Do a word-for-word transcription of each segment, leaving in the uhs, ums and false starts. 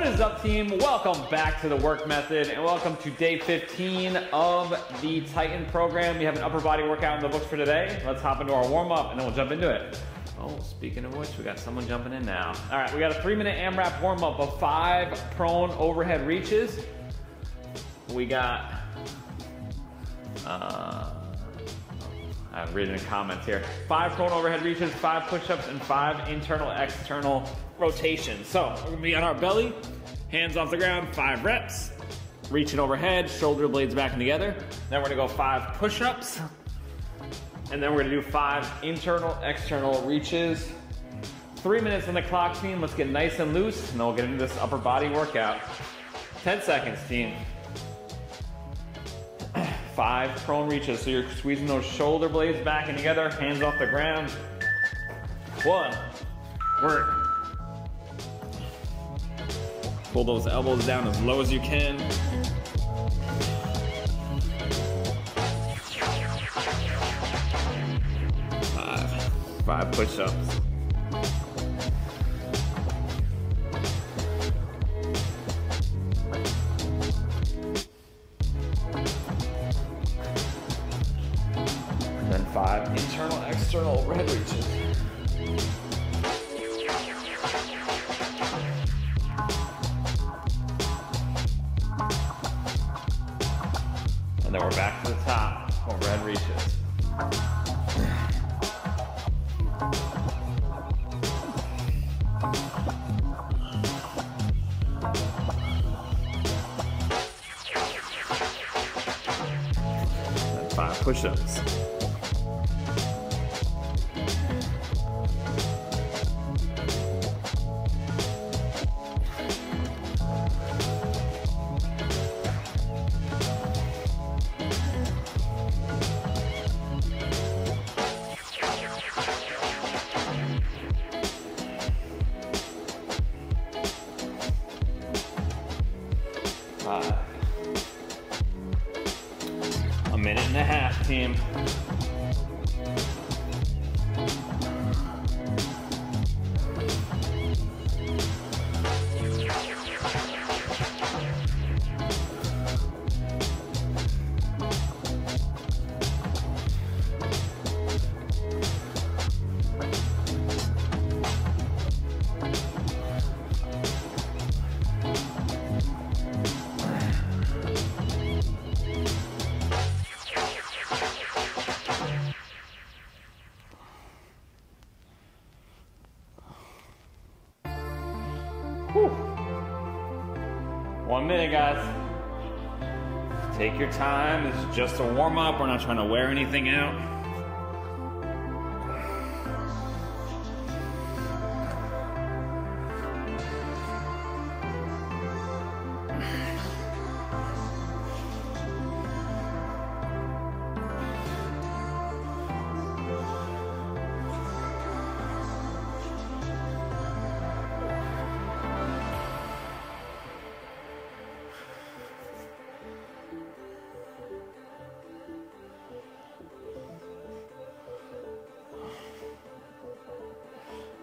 What is up, team? Welcome back to the Work Method and welcome to day fifteen of the Titan program. We have an upper body workout in the books for today. Let's hop into our warm up and then we'll jump into it. Oh, speaking of which, we got someone jumping in now. All right, we got a three minute AMRAP warm up of five prone overhead reaches. We got, uh, I'm reading the comments here. Five prone overhead reaches, five push-ups, and five internal external rotations. So we're gonna be on our belly, hands off the ground, five reps, reaching overhead, shoulder blades backing together. Then we're gonna go five push-ups, and then we're gonna do five internal external reaches. Three minutes on the clock, team. Let's get nice and loose, and then we'll get into this upper body workout. ten seconds, team. Five prone reaches, so you're squeezing those shoulder blades back and together, hands off the ground. One, work. Pull those elbows down as low as you can. Five, five push-ups. Five internal, external overhead reaches. And then we're back to the top, overhead reaches. And five push-ups. A minute and a half, team. One minute, guys. Take your time. This is just a warm-up. We're not trying to wear anything out.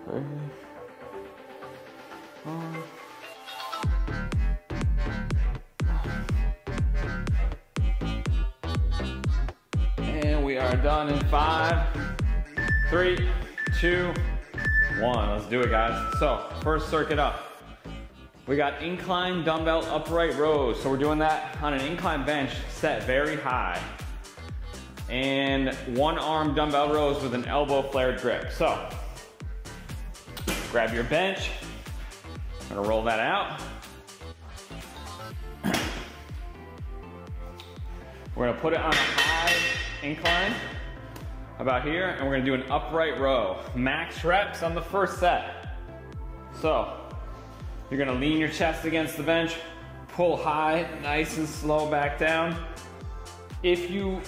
Right um. And we are done in five, three, two, one. Let's do it, guys. So first circuit up. We got incline dumbbell upright rows. So we're doing that on an incline bench set very high. And one arm dumbbell rows with an elbow flared grip. So grab your bench, I'm gonna roll that out. We're gonna put it on a high incline, about here, and we're gonna do an upright row. Max reps on the first set. So, you're gonna lean your chest against the bench, pull high, nice and slow back down. If you,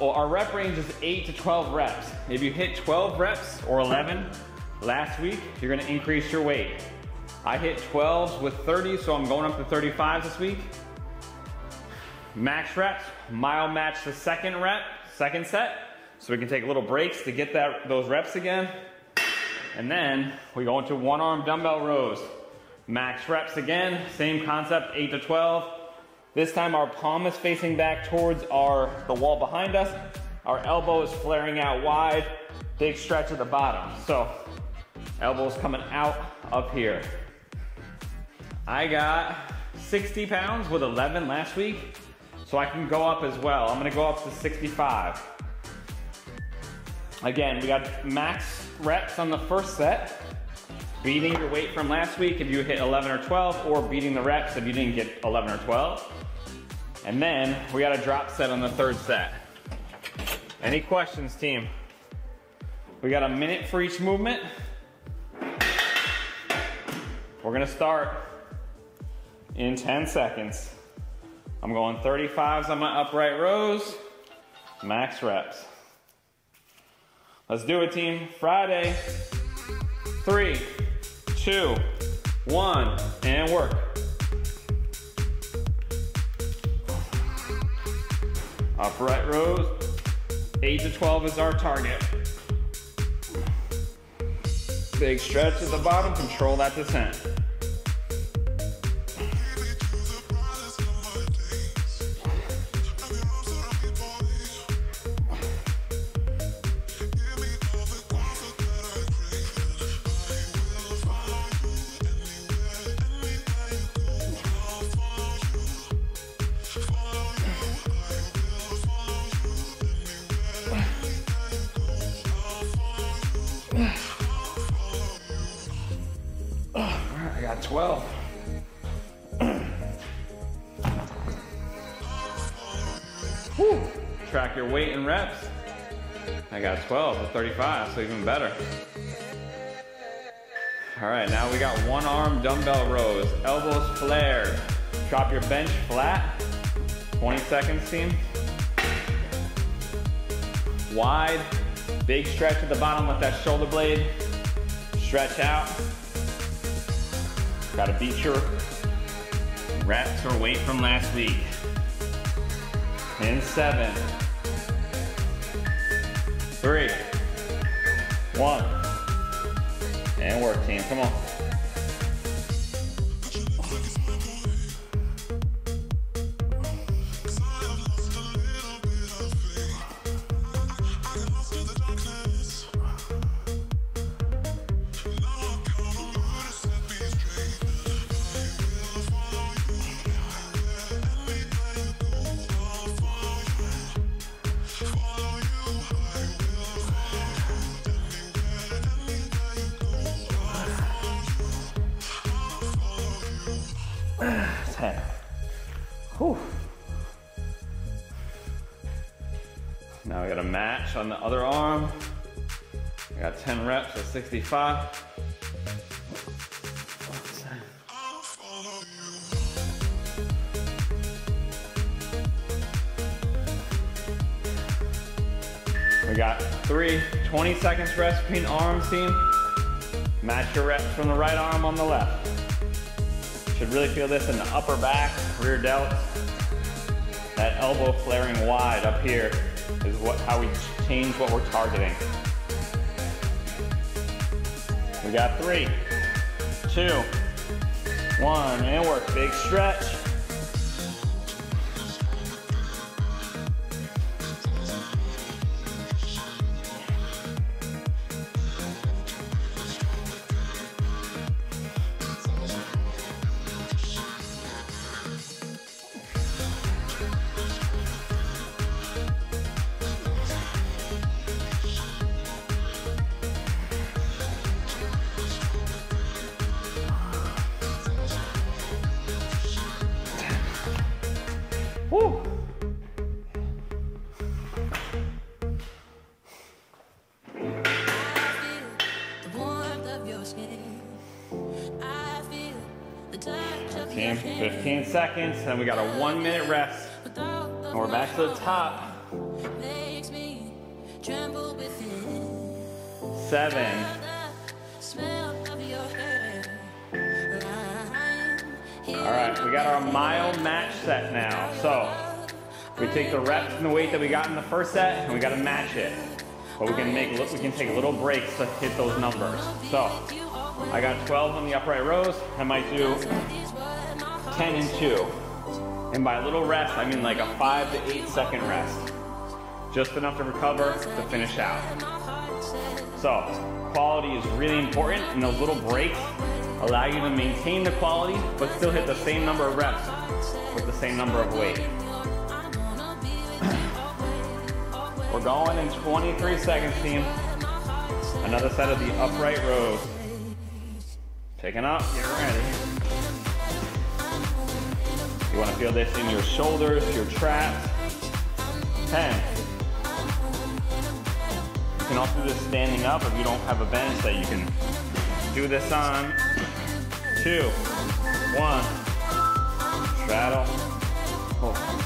our rep range is eight to twelve reps. If you hit twelve reps or eleven, last week, you're gonna increase your weight. I hit twelves with thirty, so I'm going up to thirty-fives this week. Max reps, mile match the second rep, second set, so we can take little breaks to get that those reps again. And then we go into one arm dumbbell rows. Max reps again, same concept, eight to twelve. This time our palm is facing back towards our the wall behind us. Our elbow is flaring out wide, big stretch at the bottom. So elbows coming out up here. I got sixty pounds with eleven last week, so I can go up as well. I'm gonna go up to sixty-five. Again, we got max reps on the first set. Beating your weight from last week if you hit eleven or twelve, or beating the reps if you didn't get eleven or twelve. And then we got a drop set on the third set. Any questions, team? We got a minute for each movement. We're gonna start in ten seconds. I'm going thirty-fives on my upright rows, max reps. Let's do it, team. Friday. Three, two, one, and work. Upright rows, eight to twelve is our target. Big stretch at the bottom, control that descent. twelve. Woo. Track your weight and reps. I got twelve to thirty-five, so even better. All right, now we got one arm dumbbell rows, elbows flared. Drop your bench flat. twenty seconds, team. Wide, big stretch at the bottom with that shoulder blade. Stretch out. Gotta beat your reps or weight from last week. In seven, three, one, and work, team. Come on. ten. Whew. Now we got a match on the other arm. I got ten reps at sixty-five. We got three twenty seconds rest between arms, team. Match your reps from the right arm on the left. Should really feel this in the upper back, rear delts. That elbow flaring wide up here is what how we change what we're targeting. We got three, two, one, and work. Big stretch. Woo. fifteen seconds, and we got a one minute rest. And we're back to the top. Seven. All right, we got our mile match set now. So we take the reps and the weight that we got in the first set, and we got to match it. But we can make we can take little breaks to hit those numbers. So I got twelve on the upright rows. I might do ten and two. And by a little rest, I mean like a five to eight second rest. Just enough to recover to finish out. So quality is really important, and those little breaks allow you to maintain the quality but still hit the same number of reps with the same number of weight. We're going in twenty-three seconds, team. Another set of the upright rows. Picking up, get ready. You want to feel this in your shoulders, your traps. ten. You can also do this standing up if you don't have a bench that you can do this on. Two, one, straddle. Oh.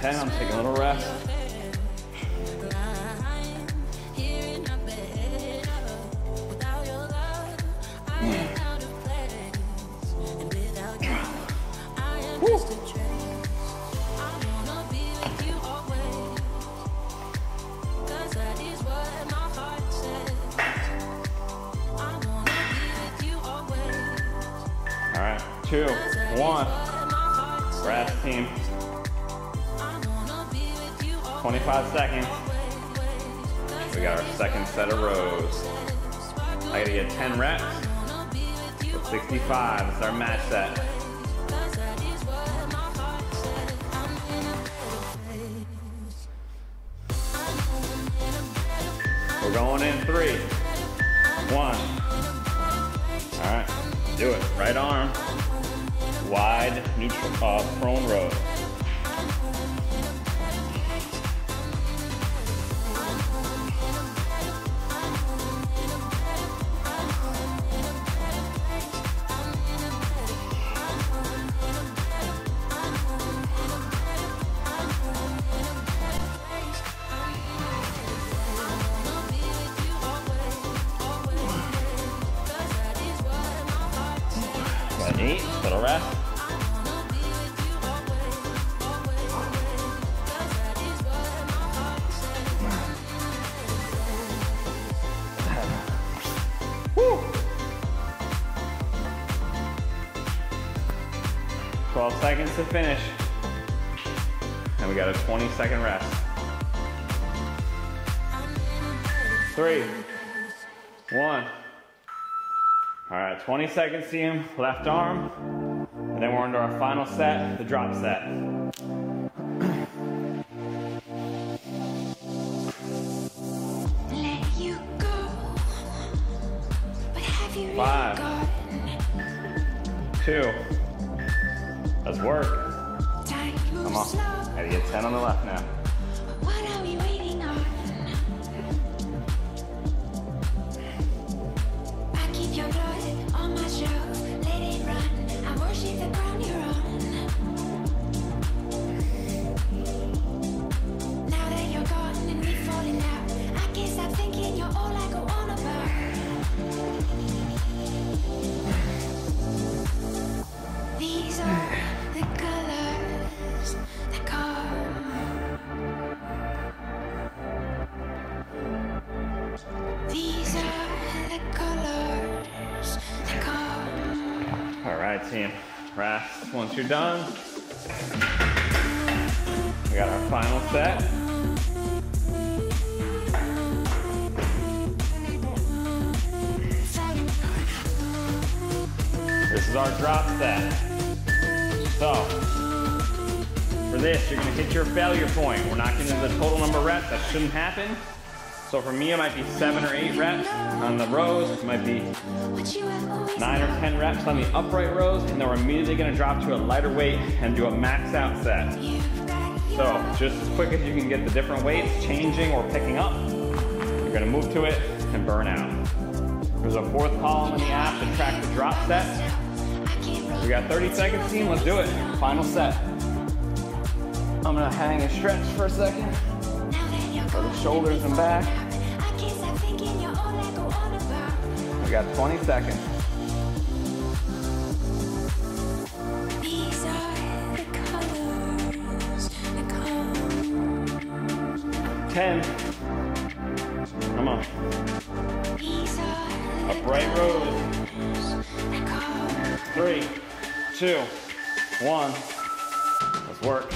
ten, I'm taking a little rest. All right, two, one, rest, team. twenty-five seconds. We got our second set of rows. I gotta get ten reps. With sixty-five, it's our match set. We're going in three, one. All right, do it. Right arm, wide, neutral, uh, prone row. Eight, little rest. Woo. twelve seconds to finish. And we got a twenty second rest. Three, one. All right, twenty seconds, team, left arm, and then we're into our final set, the drop set. Let you go. But have you Five, two, let's work. Come on, gotta get ten on the left now. Team, rest once you're done. We got our final set. This is our drop set. So, for this, you're gonna hit your failure point. We're not getting the total number of reps, that shouldn't happen. So for me, it might be seven or eight reps on the rows. It might be nine or ten reps on the upright rows, and then we're immediately gonna drop to a lighter weight and do a max out set. So just as quick as you can get the different weights, changing or picking up, you're gonna move to it and burn out. There's a fourth column in the app to track the drop set. We got thirty seconds, team, let's do it. Final set. I'm gonna hang and stretch for a second. For the shoulders and back. We got twenty seconds. ten. Come on. Upright rows. Three, two, one. Let's work.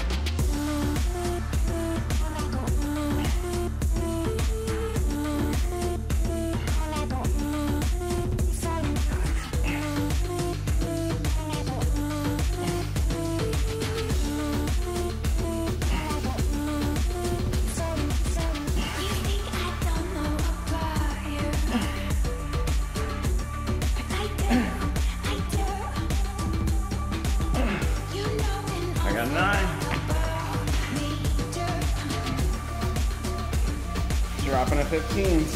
Dropping at fifteens.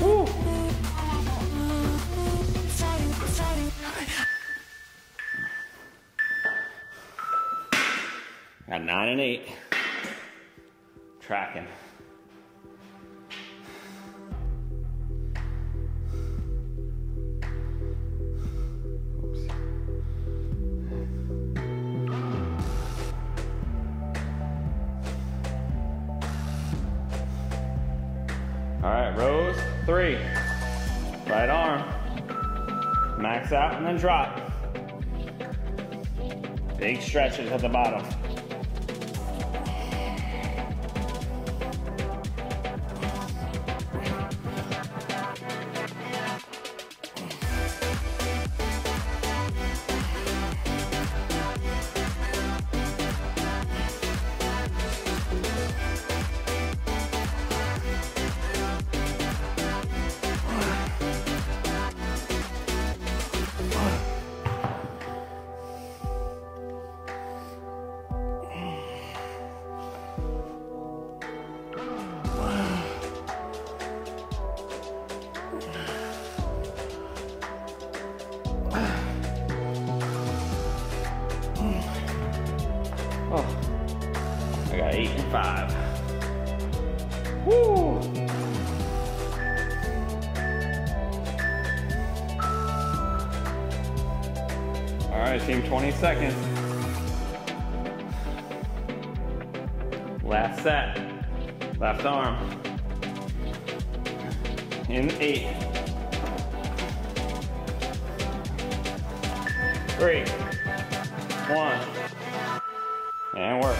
Woo. Got nine and eight. Tracking. All right, rows, three. Right arm. Max out and then drop. Big stretches at the bottom. Oh, I got eight and five. Woo! All right, team, twenty seconds. Last set, left arm. In eight. Three, one. And work.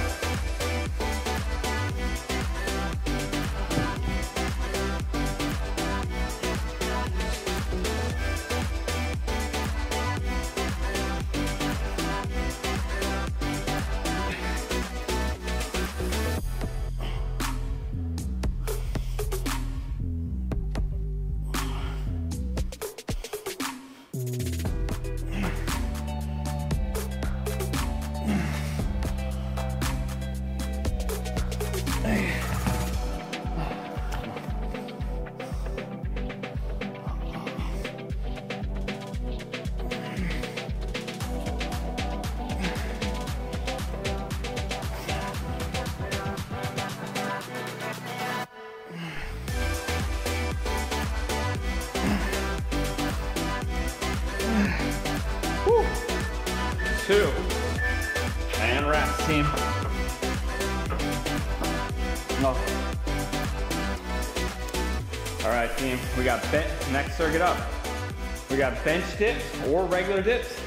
Two. And wrap, team. No. All right, team, we got bench, next circuit up. We got bench dips or regular dips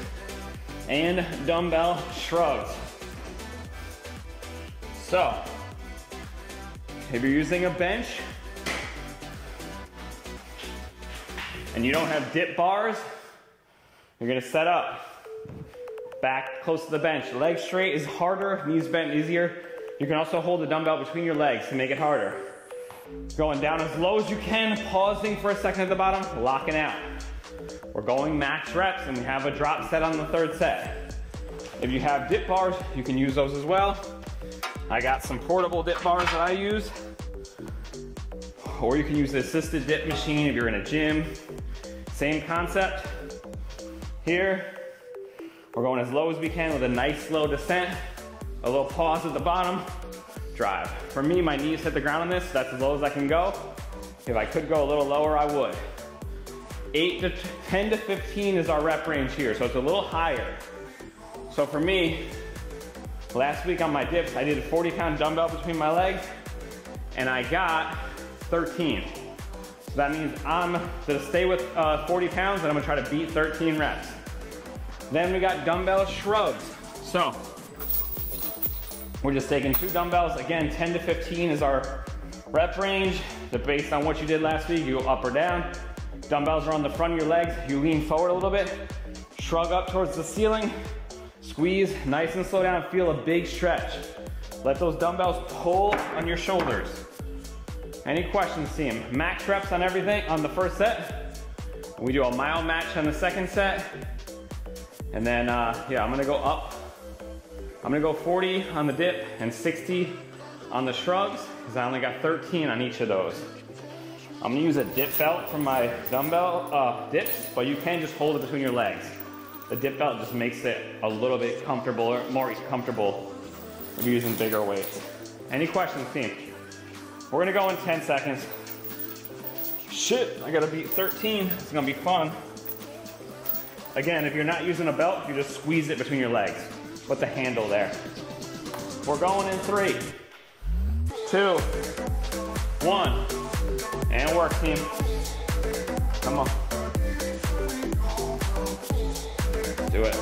and dumbbell shrugs. So, if you're using a bench and you don't have dip bars, you're gonna set up. Back close to the bench. Leg straight is harder, knees bent easier. You can also hold the dumbbell between your legs to make it harder. Going down as low as you can, pausing for a second at the bottom, locking out. We're going max reps and we have a drop set on the third set. If you have dip bars, you can use those as well. I got some portable dip bars that I use. Or you can use the assisted dip machine if you're in a gym. Same concept. Here, we're going as low as we can with a nice slow descent. A little pause at the bottom, drive. For me, my knees hit the ground on this, so that's as low as I can go. If I could go a little lower, I would. eight to ten to fifteen is our rep range here, so it's a little higher. So for me, last week on my dips, I did a forty pound dumbbell between my legs, and I got thirteen. So that means I'm gonna stay with uh, forty pounds, and I'm gonna try to beat thirteen reps. Then we got dumbbell shrugs. So we're just taking two dumbbells. Again, ten to fifteen is our rep range. So based on what you did last week, you go up or down. Dumbbells are on the front of your legs. You lean forward a little bit, shrug up towards the ceiling, squeeze nice and slow down, feel a big stretch. Let those dumbbells pull on your shoulders. Any questions, team? Max reps on everything on the first set. We do a mile match on the second set. And then, uh, yeah, I'm gonna go up. I'm gonna go forty on the dip and sixty on the shrugs, because I only got thirteen on each of those. I'm gonna use a dip belt for my dumbbell uh, dips, but you can just hold it between your legs. The dip belt just makes it a little bit comfortable, or more comfortable if you're using bigger weights. Any questions, team? We're gonna go in ten seconds. Shit, I gotta beat thirteen. It's gonna be fun. Again, if you're not using a belt, you just squeeze it between your legs. Put the handle there. We're going in three, two, one, and work, team. Come on. Do it.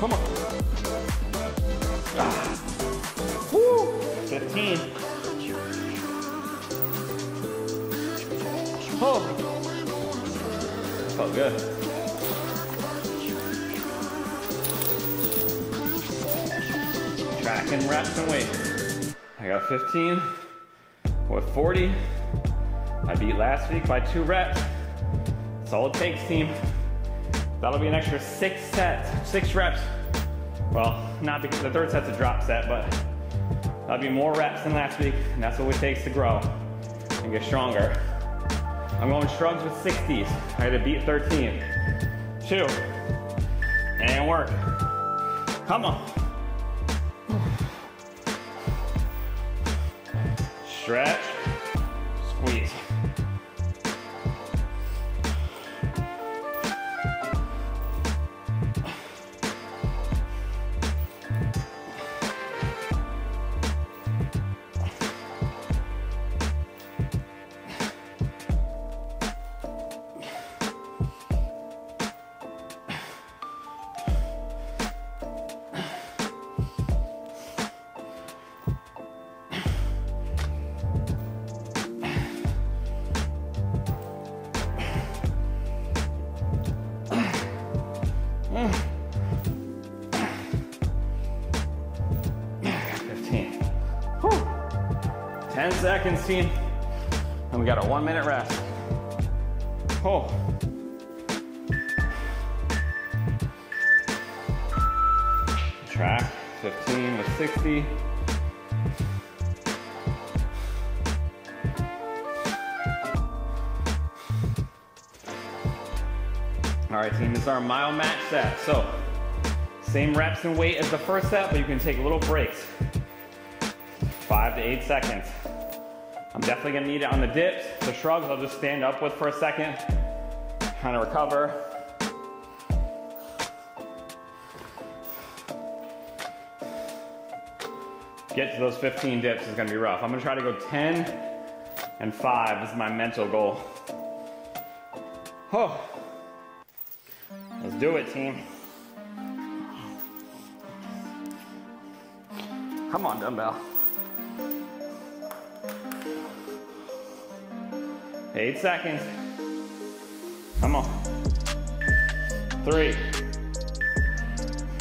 Come on. Ah. Woo. fifteen. Oh. Felt good. Tracking reps and weight. I got fifteen with forty. I beat last week by two reps. That's all it takes, team. That'll be an extra six sets, six reps. Well, not because the third set's a drop set, but that'll be more reps than last week, and that's what it takes to grow and get stronger. I'm going shrugs with sixties. I had to beat thirteen. Two, and work. Come on. Stretch, squeeze. ten seconds, team, and we got a one minute rest. Oh. Track fifteen with sixty. All right, team, this is our mile match set. So same reps and weight as the first set, but you can take little breaks. Five to eight seconds. I'm definitely gonna need it on the dips. The shrugs I'll just stand up with for a second, kind of recover. get to those fifteen dips is gonna be rough. I'm gonna try to go ten and five is my mental goal. Oh, let's do it, team. Come on, dumbbell. Eight seconds. Come on. Three.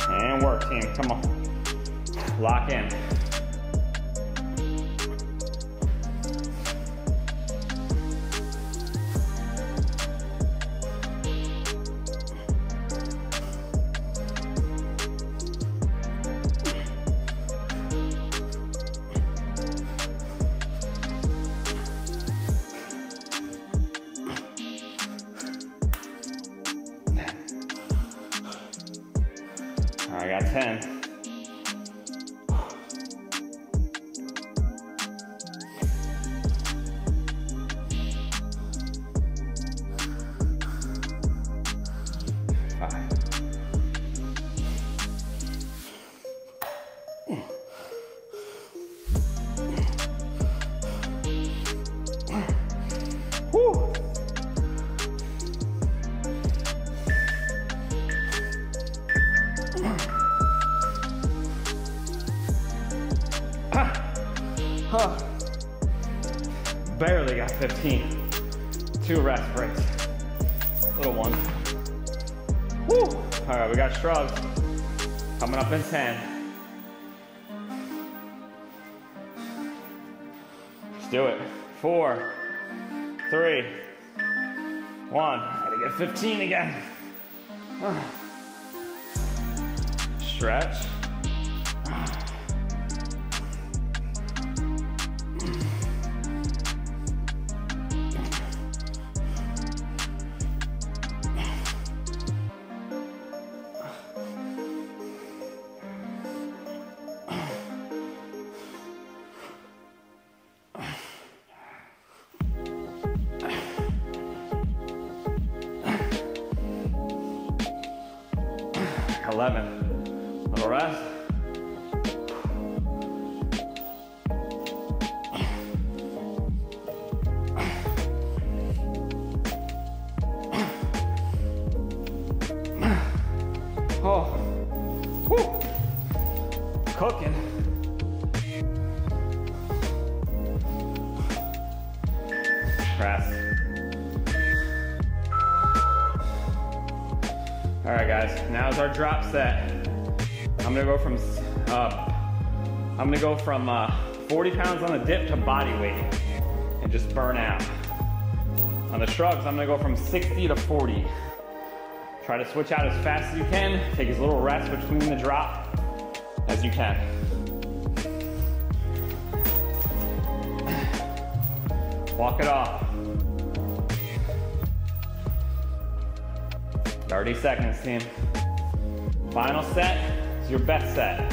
And work, team. Come on. Lock in. fifteen. Two rest breaks. Little one. Woo! All right, we got shrugs. Coming up in ten. Let's do it. Four, three, one. Gotta get fifteen again. Stretch. eleven. Little rest. Oh. Woo. Cooking. Press. All right, guys, now is our drop set. I'm gonna go from, uh, I'm gonna go from uh, forty pounds on the dip to body weight and just burn out. On the shrugs, I'm gonna go from sixty to forty. Try to switch out as fast as you can. Take as little rest between the drop as you can. Walk it off. thirty seconds, team. Final set is your best set.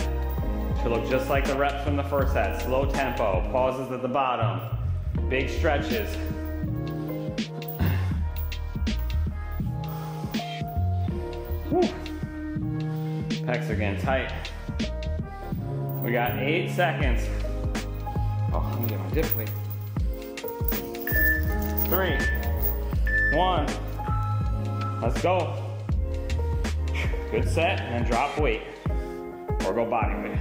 Should look just like the reps from the first set. Slow tempo, pauses at the bottom, big stretches. Whew. Pecs are getting tight. We got eight seconds. Oh, let me get my dip weight. Three, one, let's go. Good set, and then drop weight, or go body weight.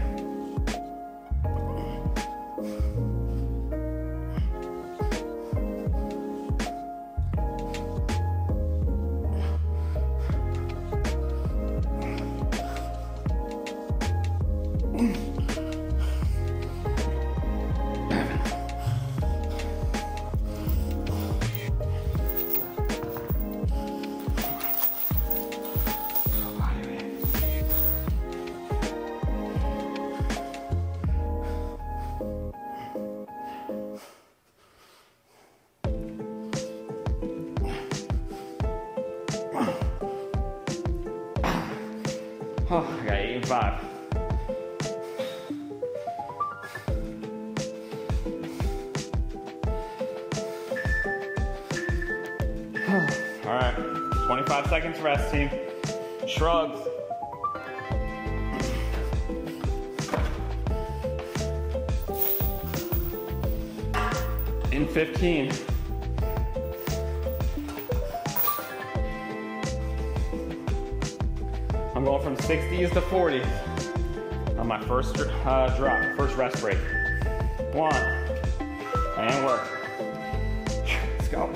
Oh, I got eight and five. All right, twenty-five seconds rest, team. Shrugs. in fifteen. I'm going from sixties to forties on my first uh, drop, first rest break. One, and work. Let's go.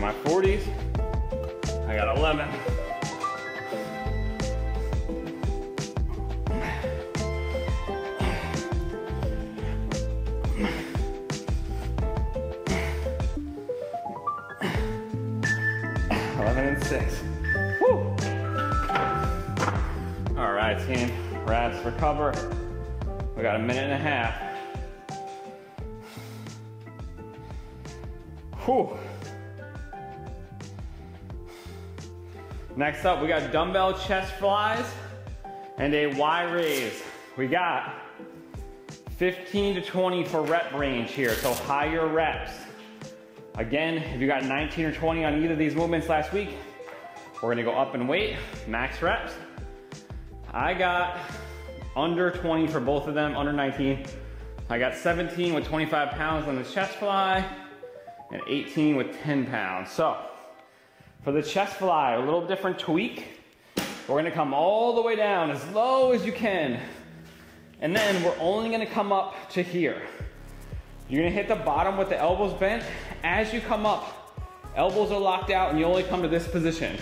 My forties, I got eleven. eleven and six. Woo! All right, team, rest, recover. We got a minute and a half. Whew. Next up, we got dumbbell chest flies and a Y raise. We got fifteen to twenty for rep range here, so higher reps. Again, if you got nineteen or twenty on either of these movements last week, we're gonna go up in weight, max reps. I got under twenty for both of them, under nineteen. I got seventeen with twenty-five pounds on the chest fly and eighteen with ten pounds. So, for the chest fly, a little different tweak. We're gonna come all the way down as low as you can. And then we're only gonna come up to here. You're gonna hit the bottom with the elbows bent. As you come up, elbows are locked out and you only come to this position.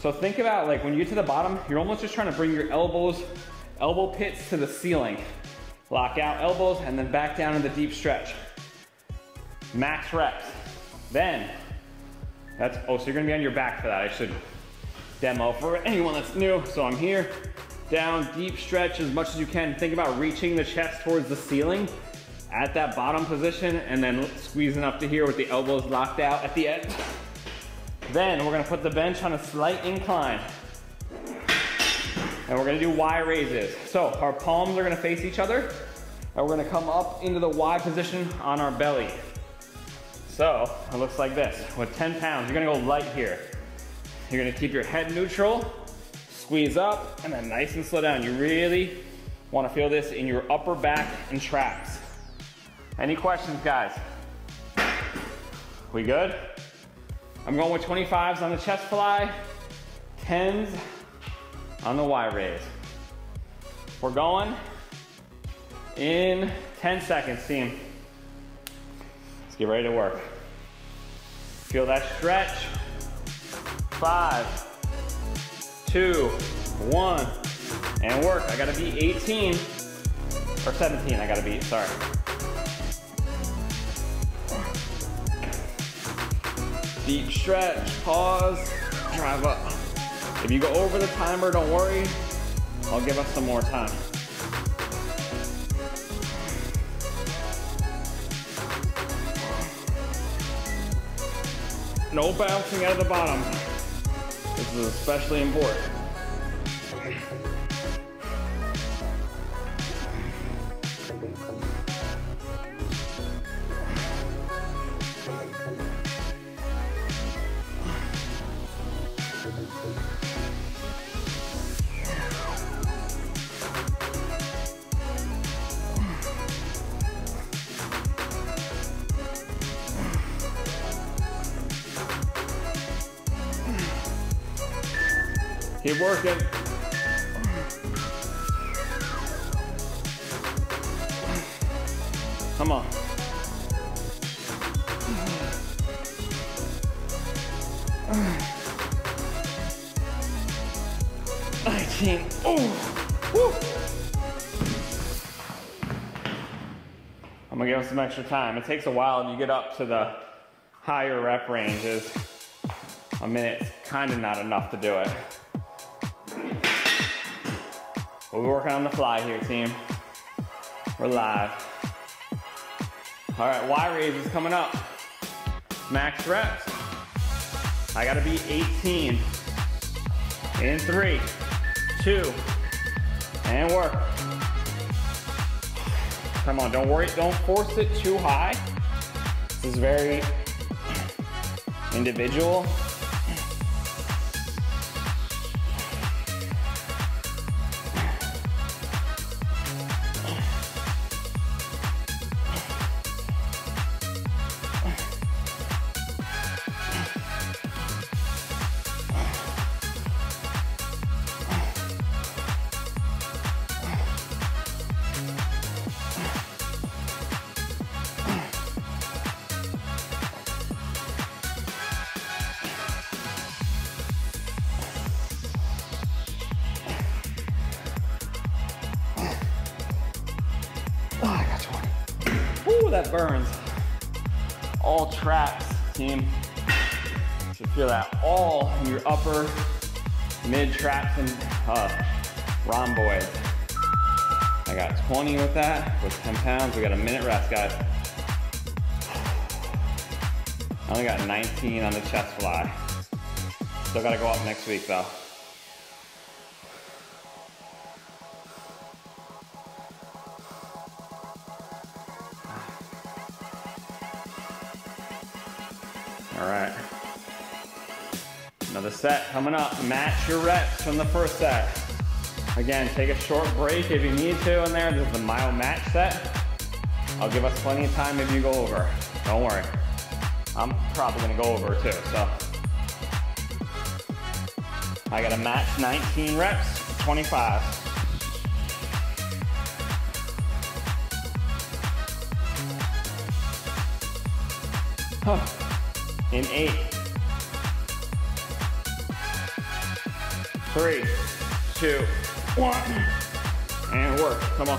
So think about, like, when you get to the bottom, you're almost just trying to bring your elbows, elbow pits to the ceiling. Lock out elbows and then back down in the deep stretch. Max reps. Then, That's, oh, so you're gonna be on your back for that. I should demo for anyone that's new. So I'm here, down, deep stretch as much as you can. Think about reaching the chest towards the ceiling at that bottom position and then squeezing up to here with the elbows locked out at the end. Then we're gonna put the bench on a slight incline. And we're gonna do Y raises. So our palms are gonna face each other and we're gonna come up into the Y position on our belly. So it looks like this. With ten pounds, you're gonna go light here. You're gonna keep your head neutral, squeeze up, and then nice and slow down. You really wanna feel this in your upper back and traps. Any questions, guys? We good? I'm going with twenty-fives on the chest fly, tens on the Y raise. We're going in ten seconds, team. Get ready to work. Feel that stretch. Five, two, one, and work. I gotta beat eighteen, or seventeen I gotta beat, sorry. Deep stretch, pause, drive up. If you go over the timer, don't worry. I'll give us some more time. No bouncing out of the bottom. This is especially important. Keep working. Come on. I can't. Oh. Woo. I'm gonna give them some extra time. It takes a while if you get up to the higher rep ranges. A minute's kind of not enough to do it. We're working on the fly here, team. We're live. All right, Y raise is coming up. Max reps. I gotta be eighteen. In three, two, and work. Come on, don't worry, don't force it too high. This is very individual. That burns. All traps, team. You should feel that all in your upper, mid traps and uh, rhomboids. I got twenty with that, with ten pounds. We got a minute rest, guys. I only got nineteen on the chest fly. Still gotta go up next week though. Set coming up, match your reps from the first set. Again, take a short break if you need to in there. This is the mile match set. I'll give us plenty of time if you go over. Don't worry. I'm probably gonna go over too, so. I gotta match nineteen reps, twenty-five. In eight. Three, two, one, and work. Come on.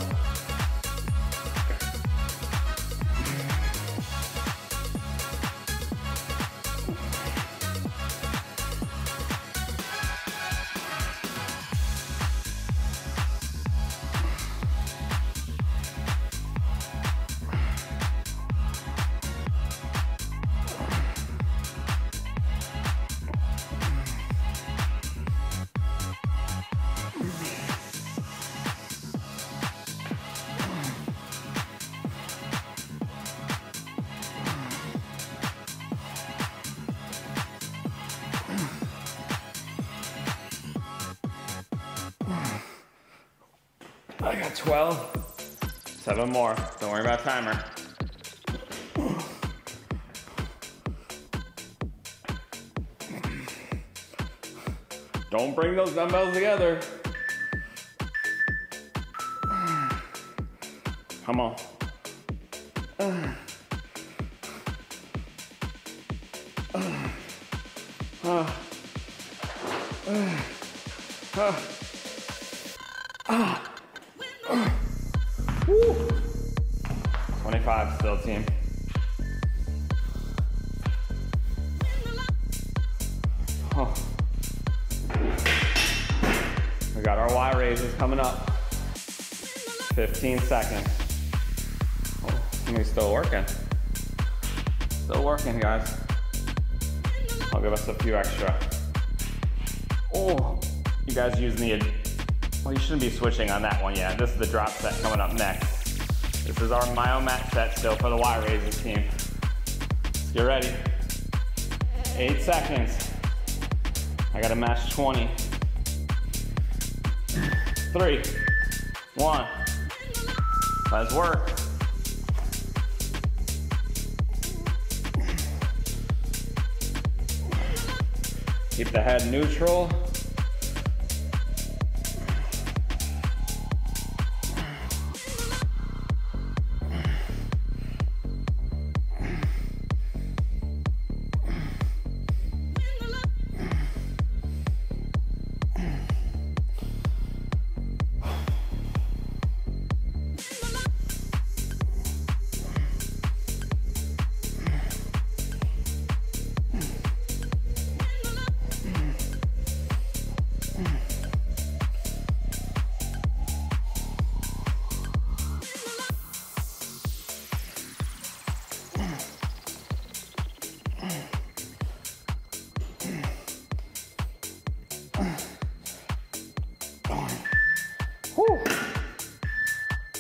I got twelve, seven more. Don't worry about timer. Don't bring those dumbbells together. Come on. twenty-five still, team. Oh. We got our Y raises coming up. fifteen seconds. Oh, somebody's still working. Still working, guys. I'll give us a few extra. Oh, you guys using the, well, you shouldn't be switching on that one yet. This is the drop set coming up next. This is our myomat set still for the Y raises, team. Let's get ready. Eight seconds. I gotta match twenty. Three, one. Let's work. Keep the head neutral.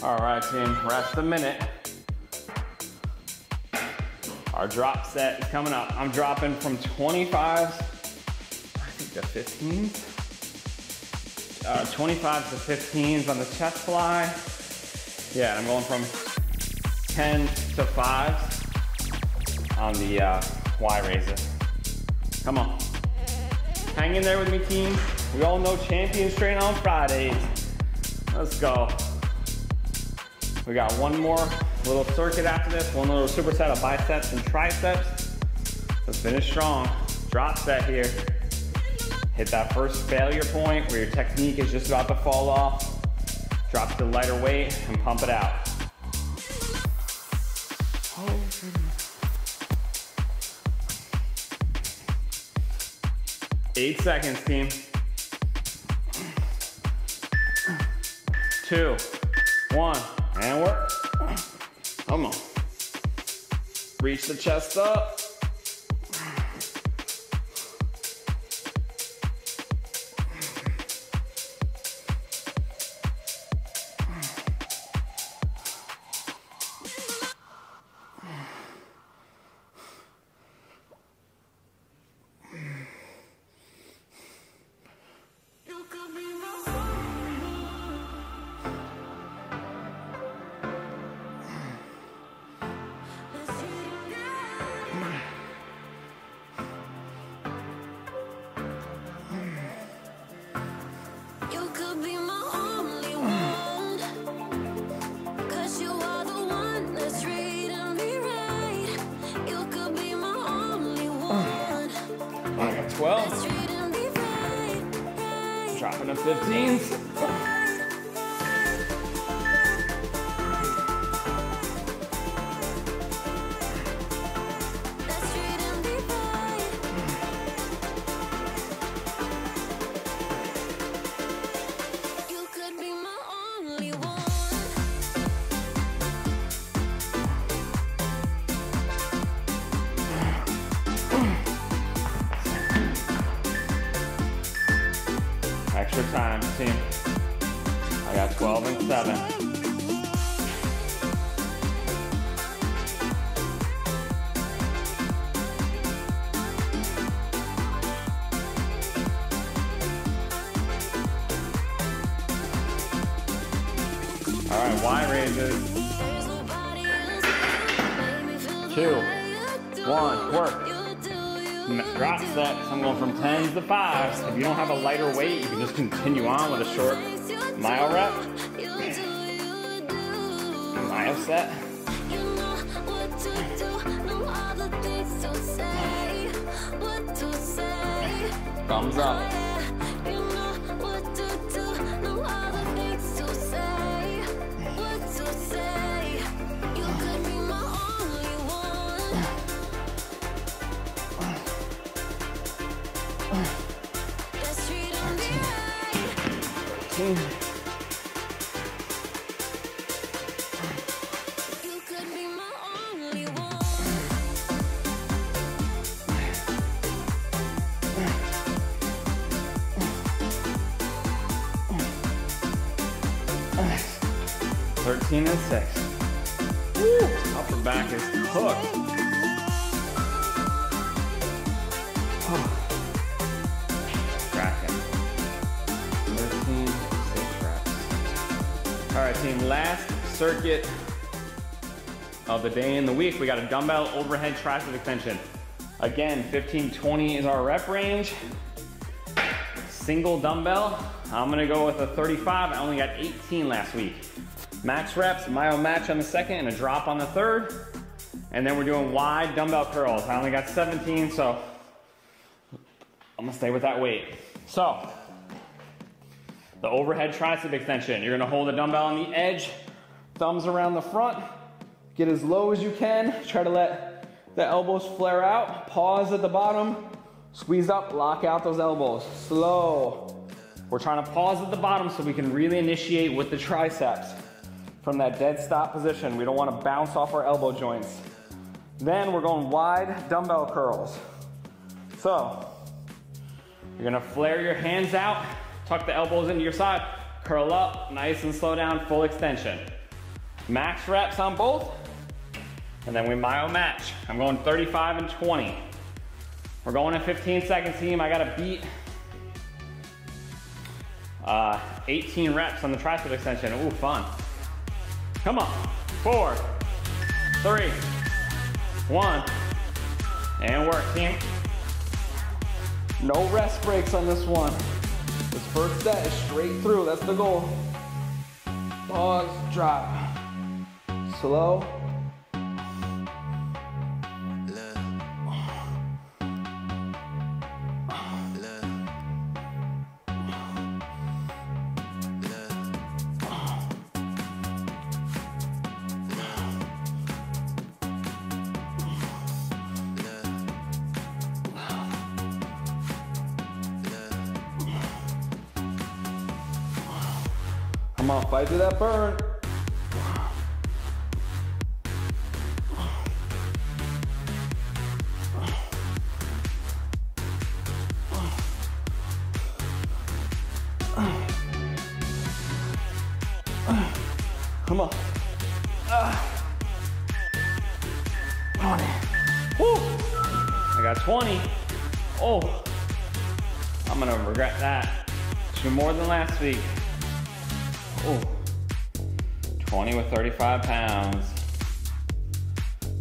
All right, team, rest a minute. Our drop set is coming up. I'm dropping from twenty-fives, I think the fifteens. Uh, twenty-fives to fifteens on the chest fly. Yeah, and I'm going from tens to fives on the uh, Y raiser. Come on. Hang in there with me, team. We all know Champions Train on Fridays. Let's go. We got one more little circuit after this, one little superset of biceps and triceps. Let's finish strong. Drop set here. Hit that first failure point where your technique is just about to fall off. Drop the lighter weight and pump it out. Eight seconds, team. Two, one, and work. Come on. Reach the chest up. twelve, dropping to fifteens. Extra time, team. I got twelve and seven. All right, Y raises. Two, one, work. Drop sets, I'm going from tens to fives. If you don't have a lighter weight, you can just continue on with a short mile rep. Mile set. Thumbs up. You could be my only one. Thirteen and six. Woo. Upper back is hooked. Oh. Cracking. All right, team, last circuit of the day and the week. We got a dumbbell overhead tricep extension. Again, fifteen twenty is our rep range. Single dumbbell. I'm gonna go with a thirty-five. I only got eighteen last week. Max reps, myo match on the second and a drop on the third. And then we're doing wide dumbbell curls. I only got seventeen, so I'm gonna stay with that weight. So. The overhead tricep extension. You're gonna hold the dumbbell on the edge, thumbs around the front, get as low as you can, try to let the elbows flare out, pause at the bottom, squeeze up, lock out those elbows, slow. We're trying to pause at the bottom so we can really initiate with the triceps from that dead stop position. We don't wanna bounce off our elbow joints. Then we're going wide dumbbell curls. So, you're gonna flare your hands out, tuck the elbows into your side, curl up, nice and slow down, full extension. Max reps on both, and then we myo match. I'm going thirty-five and twenty. We're going in fifteen seconds, team. I gotta beat uh, eighteen reps on the tricep extension. Ooh, fun. Come on. Four, three, one, and work, team. No rest breaks on this one. This first set is straight through. That's the goal. Pause, drop. Slow. Come on, fight through that burn. Come on. Come on. Woo! I got twenty. Oh, I'm gonna regret that. Two more than last week. Ooh. twenty with thirty-five pounds.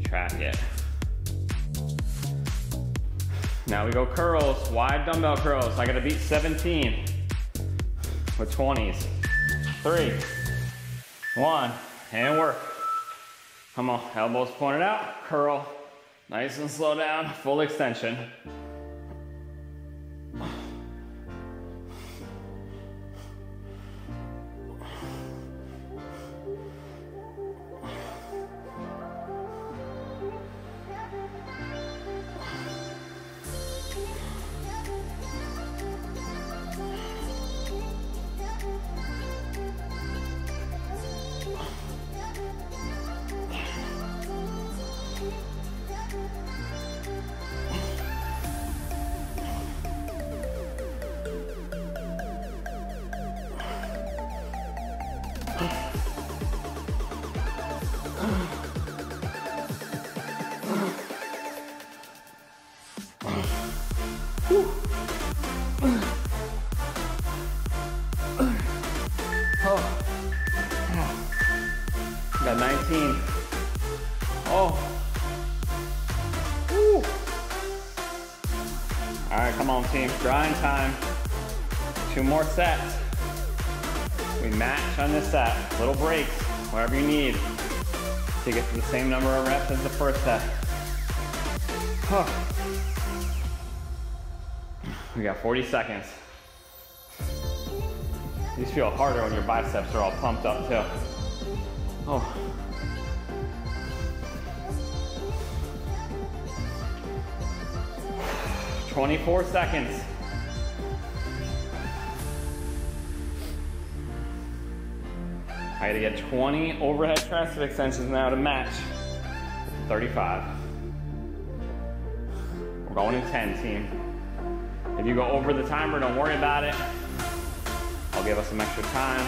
Track it. Now we go curls, wide dumbbell curls. I gotta beat seventeen with twenties. Three, one, and work. Come on, elbows pointed out, curl. Nice and slow down, full extension. nineteen. Oh. Woo. All right, come on, team. Grind time. Two more sets. We match on this set. Little breaks, whatever you need to get to the same number of reps as the first set. Oh. We got forty seconds. These feel harder when your biceps are all pumped up too. Oh. twenty-four seconds. I gotta get twenty overhead tricep extensions now to match thirty-five. We're going in ten, team. If you go over the timer, don't worry about it. I'll give us some extra time.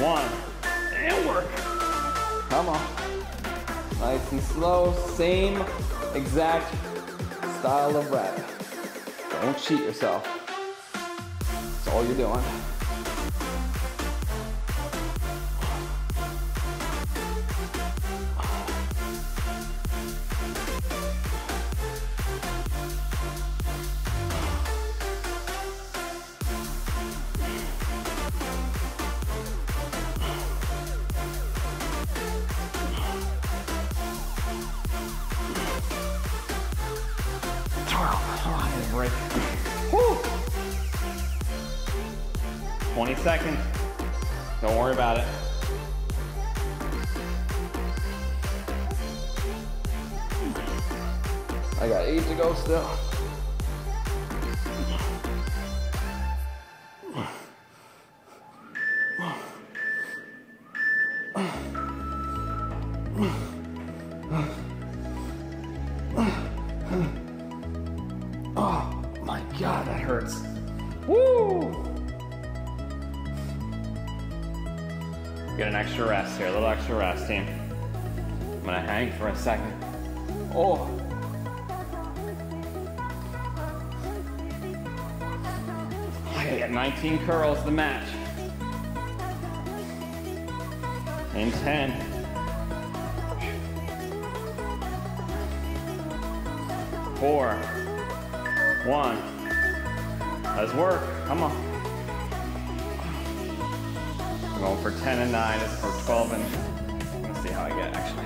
One. And work. Come on. Nice and slow. Same exact style of rep. Don't cheat yourself. That's all you're doing. twenty seconds. Don't worry about it. I got eight to go still. Oh my God, that hurts. Woo! Get an extra rest here, a little extra rest, team. I'm gonna hang for a second. Oh. I got nineteen curls to match. In ten. Four. One. Let's work, come on. I'm going for ten and nine, it's for twelve and, let's see how I get actually.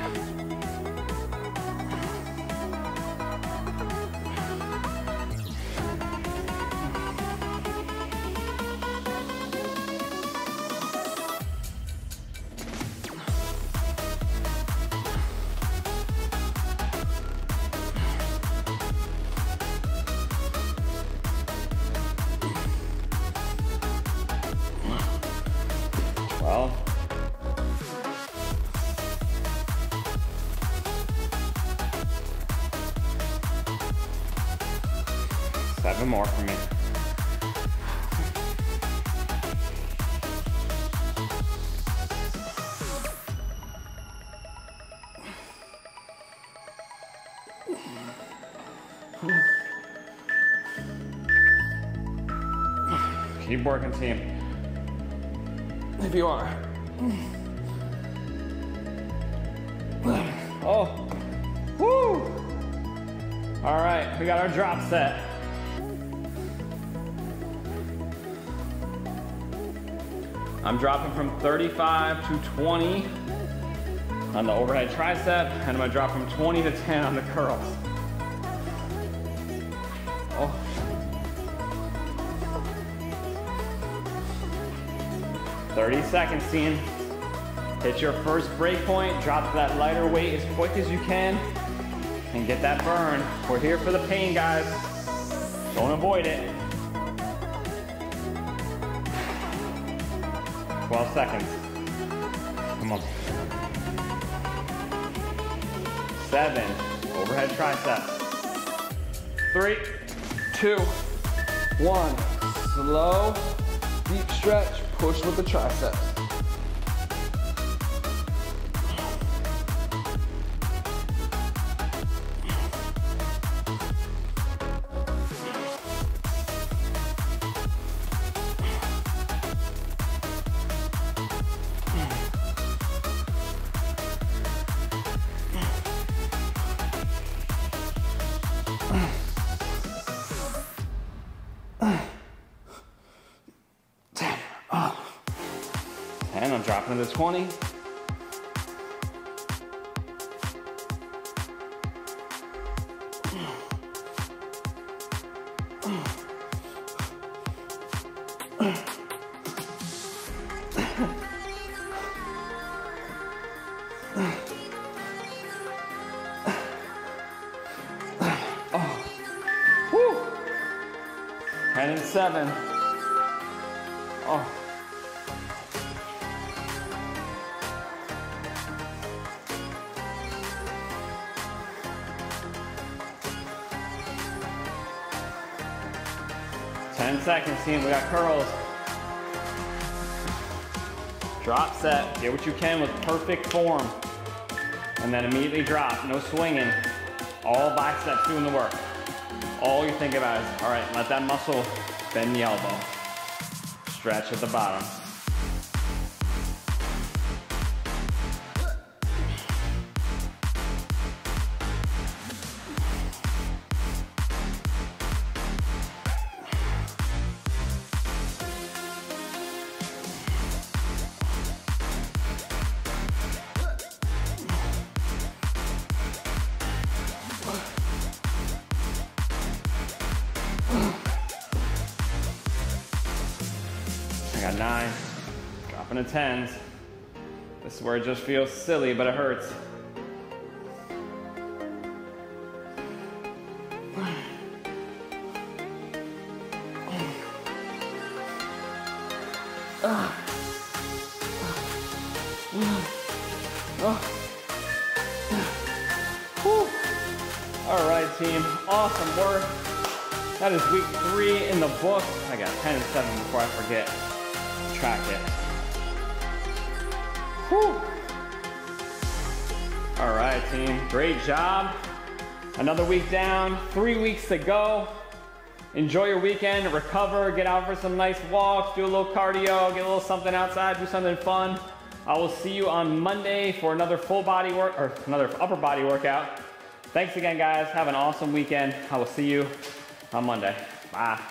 Seven more for me. Keep working, team. If you are. Oh, woo! All right, we got our drop set. I'm dropping from thirty-five to twenty on the overhead tricep, and I'm gonna drop from twenty to ten on the curls. Oh. thirty seconds, team. Hit your first break point, drop that lighter weight as quick as you can, and get that burn. We're here for the pain, guys. Don't avoid it. twelve seconds. Come on. Seven. Overhead triceps. Three, two, one. Slow, deep stretch. Push with the triceps. And I'm dropping to twenty. Oh. Woo. ten and seven. Oh. ten seconds, team, we got curls. Drop set, get what you can with perfect form. And then immediately drop, no swinging. All biceps doing the work. All you think about is, all right, let that muscle bend the elbow. Stretch at the bottom. Got nine, dropping to tens. This is where it just feels silly, but it hurts. All right, team, awesome work. That is week three in the book. I got ten and seven before I forget. Track it. Whew. All right, team, great job. Another week down, three weeks to go. Enjoy your weekend, recover, get out for some nice walks, do a little cardio, get a little something outside, do something fun. I will see you on Monday for another full body work, or another upper body workout. Thanks again, guys. Have an awesome weekend. I will see you on Monday. Bye.